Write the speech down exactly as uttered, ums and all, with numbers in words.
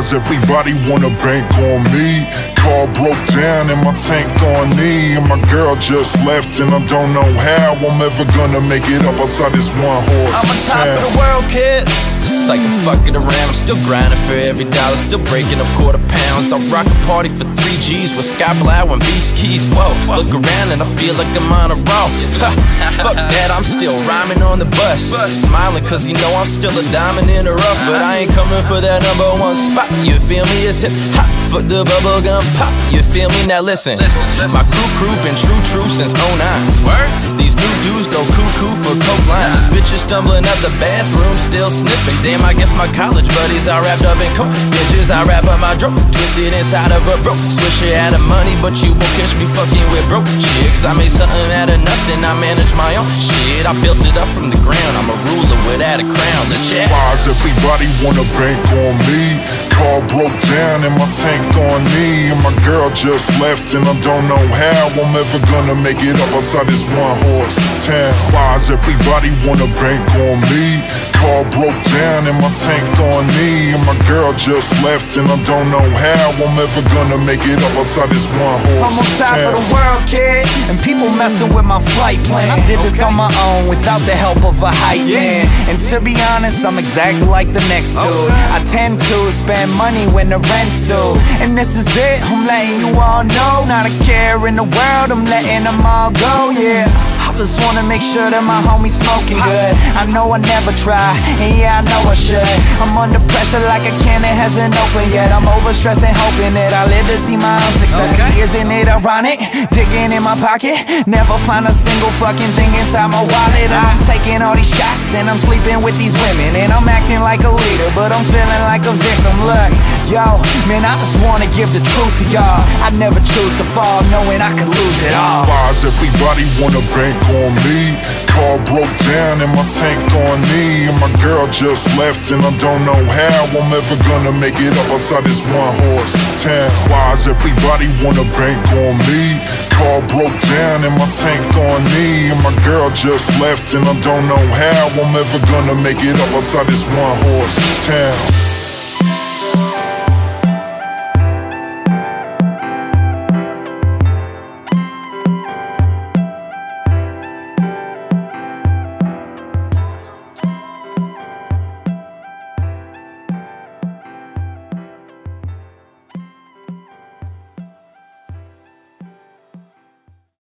Why's everybody wanna bank on me? Car broke down and my tank on knee, and my girl just left and I don't know how I'm ever gonna make it up outside this one horse I'm on top town. Of the world, kid. It's like I'm fucking around, I'm still grinding for every dollar, still breaking up quarter pounds. I rock a party for three G's with Sky Blau and Beach Keys. Whoa, look around and I feel like I'm on a roll. Fuck that, I'm still rhyming on the bus, smiling cause you know I'm still a diamond in the rough. But I ain't coming for that number one spot, you feel me? It's hip hop, fuck the bubblegum pop, you feel me? Now listen, listen, listen. My crew crew been true true since oh nine. Word? These new dudes go cuckoo for coke line. These bitches stumbling out the bathroom still sniffing. Damn, I guess my college buddies are wrapped up in coke. Bitches, I wrap up my dope, twisted inside of a broke. Swish it out of money, but you won't catch me fucking with broke chicks. I made something out of nothing, I manage my own shit. I built it up from the ground, I'm a ruler without a crown. Legit. Why's everybody wanna bank on me? Car broke down and my tank on me, and my girl just left and I don't know how I'm ever gonna make it up outside this one horse town. Why's everybody wanna bank on me? Car broke down and my tank on me, and my girl just left and I don't know how I'm ever gonna make it up outside this one horse I'm on top town. Of the world, kid, and people messing with my flight plan. I did this okay. on my own without the help of a hype yeah. man. And to be honest, I'm exactly like the next dude. okay. I tend to spend money when the rent's due, and this is it, I'm letting you all know. Not a care in the world, I'm letting them all go, yeah. I just wanna make sure that my homie's smoking good. I know I never try, and yeah, I know I should. I'm under pressure like a can that hasn't opened yet. I'm overstressed and hoping that I live to see my own success. okay. Isn't it ironic? Digging in my pocket, never find a single fucking thing inside my wallet. I'm taking all these shots and I'm sleeping with these women, and I'm acting like a leader, but I'm feeling like a victim. Look, yo, man, I just wanna give the truth to y'all. I never choose to fall knowing I could lose it all. Why's everybody wanna bank on me? Car broke down and my tank on me, and my girl just left and I don't know how I'm ever gonna make it up outside this one horse town. Why's everybody wanna bank on me? Car broke down and my tank on me, and my girl just left and I don't know how I'm ever gonna make it up outside this one horse town.